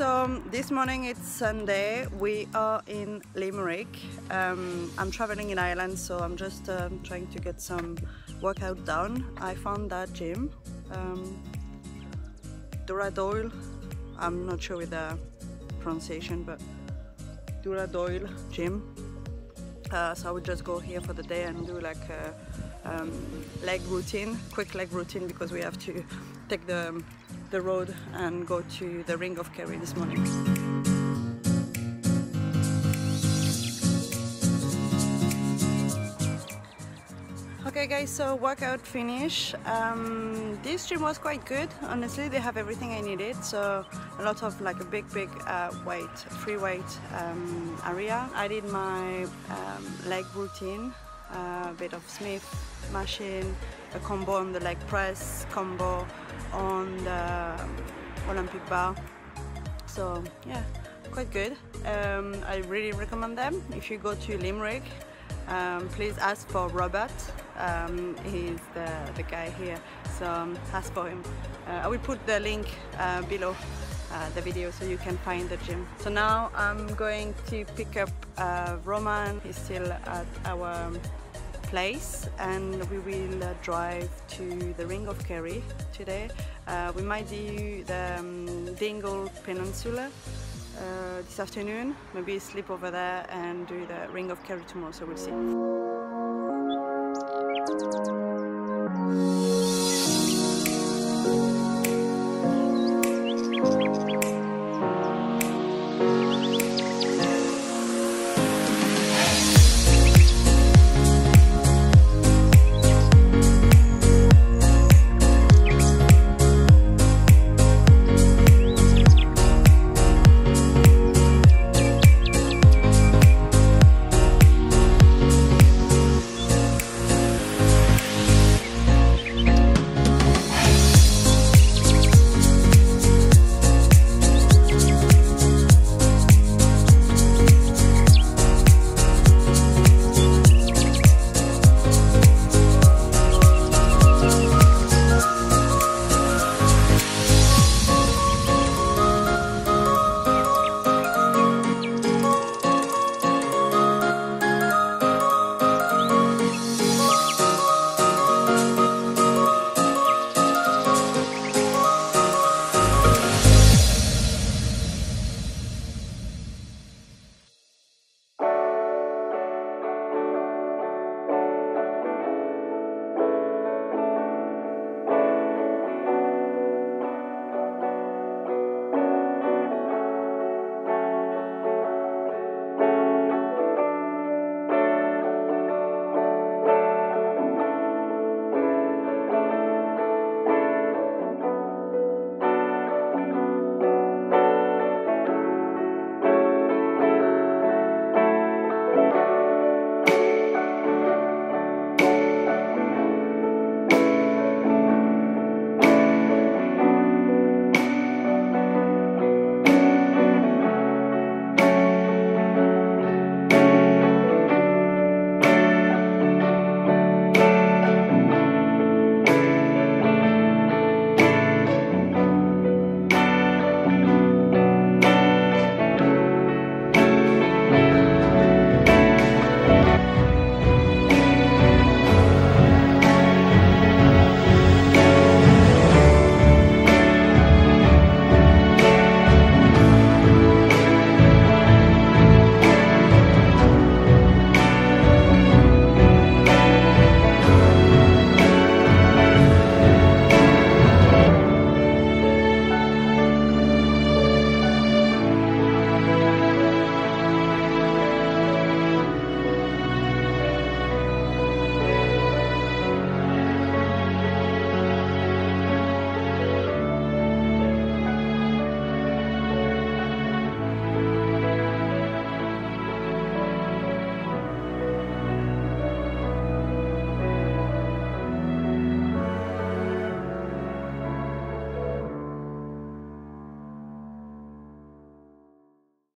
So this morning it's Sunday, we are in Limerick. I'm traveling in Ireland, so I'm just trying to get some workout done. I found that gym, Doradoyle. I'm not sure with the pronunciation, but Doradoyle gym. So I would just go here for the day and do like a quick leg routine, because we have to take the road and go to the Ring of Kerry this morning. Okay guys, so workout finish. This gym was quite good, honestly. They have everything I needed, so a lot of like a big free weight area. I did my leg routine, a bit of Smith machine, a combo on the leg press, combo on the Olympic bar. So yeah, quite good. I really recommend them. If you go to Limerick, please ask for Robert. He's the guy here, so ask for him. I will put the link below the video so you can find the gym. So now I'm going to pick up Roman. He's still at our place and we will drive to the Ring of Kerry today. We might do the Dingle Peninsula this afternoon, maybe sleep over there and do the Ring of Kerry tomorrow, so we'll see.